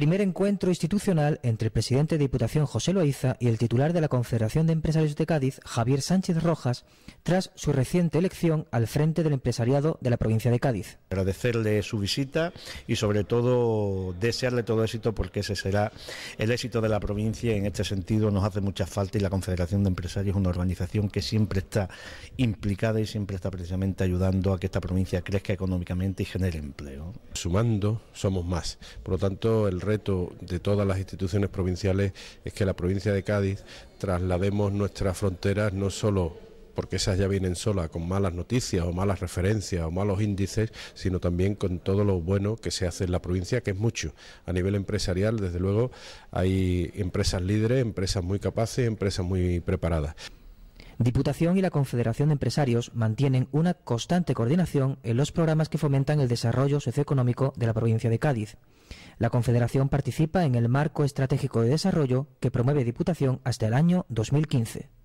Primer encuentro institucional entre el presidente de Diputación José Loaiza y el titular de la Confederación de Empresarios de Cádiz, Javier Sánchez Rojas, tras su reciente elección al frente del empresariado de la provincia de Cádiz. Agradecerle su visita y sobre todo desearle todo éxito, porque ese será el éxito de la provincia. En este sentido nos hace mucha falta, y la Confederación de Empresarios es una organización que siempre está implicada y siempre está precisamente ayudando a que esta provincia crezca económicamente y genere empleo. Sumando somos más, por lo tanto el reto de todas las instituciones provinciales es que la provincia de Cádiz traslademos nuestras fronteras, no solo porque esas ya vienen solas con malas noticias o malas referencias o malos índices, sino también con todo lo bueno que se hace en la provincia, que es mucho. A nivel empresarial, desde luego, hay empresas líderes, empresas muy capaces, empresas muy preparadas. Diputación y la Confederación de Empresarios mantienen una constante coordinación en los programas que fomentan el desarrollo socioeconómico de la provincia de Cádiz. La Confederación participa en el Marco Estratégico de Desarrollo que promueve Diputación hasta el año 2015.